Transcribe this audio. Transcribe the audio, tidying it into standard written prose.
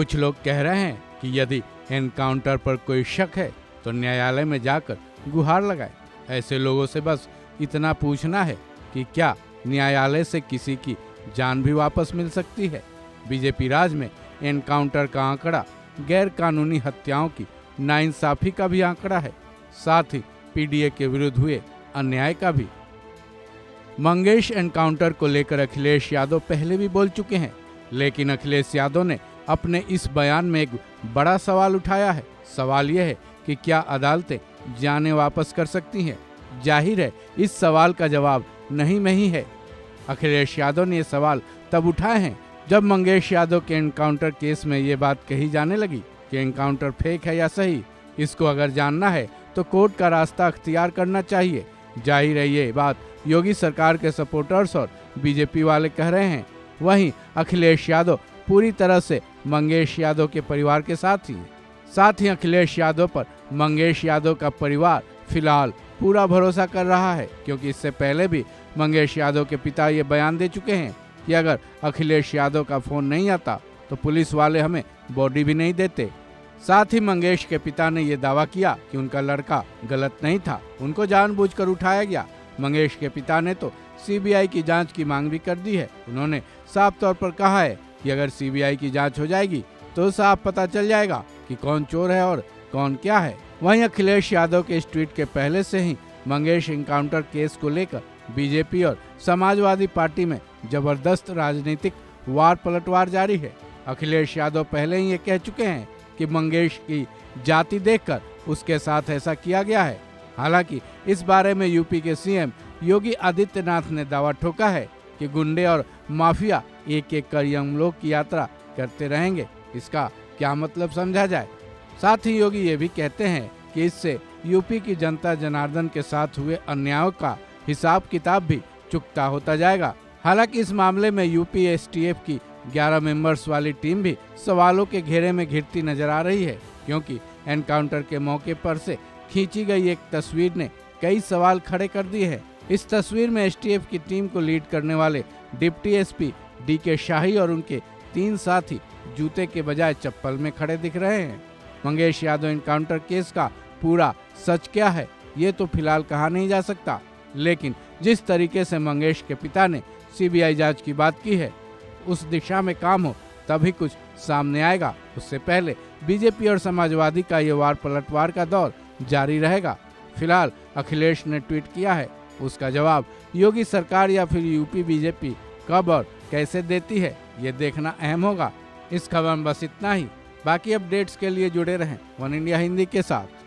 कुछ लोग कह रहे हैं कि यदि एनकाउंटर पर कोई शक है तो न्यायालय में जाकर गुहार लगाए। ऐसे लोगों से बस इतना पूछना है कि क्या न्यायालय से किसी की जान भी वापस मिल सकती है। बीजेपी राज में एनकाउंटर का आंकड़ा गैर कानूनी हत्याओं की नाइंसाफी का भी आंकड़ा है, साथ ही पीडीए के विरुद्ध हुए अन्याय का भी। मंगेश एनकाउंटर को लेकर अखिलेश यादव पहले भी बोल चुके हैं, लेकिन अखिलेश यादव ने अपने इस बयान में एक बड़ा सवाल उठाया है। सवाल यह है कि क्या अदालतें जाने वापस कर सकती हैं? जाहिर है इस सवाल का जवाब नहीं में ही है। अखिलेश यादव ने ये सवाल तब उठाए हैं जब मंगेश यादव के एनकाउंटर केस में ये बात कही जाने लगी कि एनकाउंटर फेक है या सही, इसको अगर जानना है तो कोर्ट का रास्ता अख्तियार करना चाहिए। जाहिर है ये बात योगी सरकार के सपोर्टर्स और बीजेपी वाले कह रहे हैं। वहीं अखिलेश यादव पूरी तरह से मंगेश यादव के परिवार के साथ ही अखिलेश यादव पर मंगेश यादव का परिवार फिलहाल पूरा भरोसा कर रहा है, क्योंकि इससे पहले भी मंगेश यादव के पिता ये बयान दे चुके हैं कि अगर अखिलेश यादव का फोन नहीं आता तो पुलिस वाले हमें बॉडी भी नहीं देते। साथ ही मंगेश के पिता ने ये दावा किया कि उनका लड़का गलत नहीं था, उनको जानबूझकर उठाया गया। मंगेश के पिता ने तो सीबीआई की जांच की मांग भी कर दी है। उन्होंने साफ तौर पर कहा है कि अगर सीबीआई की जांच हो जाएगी तो साफ पता चल जाएगा कि कौन चोर है और कौन क्या है। वहीं अखिलेश यादव के इस ट्वीट के पहले से ही मंगेश एनकाउंटर केस को लेकर बीजेपी और समाजवादी पार्टी में जबरदस्त राजनीतिक वार पलटवार जारी है। अखिलेश यादव पहले ही ये कह चुके हैं कि मंगेश की जाति देखकर उसके साथ ऐसा किया गया है। हालांकि इस बारे में यूपी के सीएम योगी आदित्यनाथ ने दावा ठोका है कि गुंडे और माफिया एक एक कर यम लोग की यात्रा करते रहेंगे। इसका क्या मतलब समझा जाए। साथ ही योगी ये भी कहते हैं कि इससे यूपी की जनता जनार्दन के साथ हुए अन्यायों का हिसाब किताब भी चुकता होता जाएगा। हालांकि इस मामले में यूपी एसटीएफ की 11 मेंबर्स वाली टीम भी सवालों के घेरे में घिरती नजर आ रही है, क्योंकि एनकाउंटर के मौके पर से खींची गई एक तस्वीर ने कई सवाल खड़े कर दिए हैं। इस तस्वीर में एसटीएफ की टीम को लीड करने वाले डिप्टी एसपी DK शाही और उनके 3 साथी जूते के बजाय चप्पल में खड़े दिख रहे हैं। मंगेश यादव एनकाउंटर केस का पूरा सच क्या है ये तो फिलहाल कहा नहीं जा सकता, लेकिन जिस तरीके से मंगेश के पिता ने सीबीआई जांच की बात की है उस दिशा में काम हो तभी कुछ सामने आएगा। उससे पहले बीजेपी और समाजवादी का ये वार पलटवार का दौर जारी रहेगा। फिलहाल अखिलेश ने ट्वीट किया है, उसका जवाब योगी सरकार या फिर यूपी बीजेपी कब और कैसे देती है ये देखना अहम होगा। इस खबर में बस इतना ही। बाकी अपडेट्स के लिए जुड़े रहें वन इंडिया हिंदी के साथ।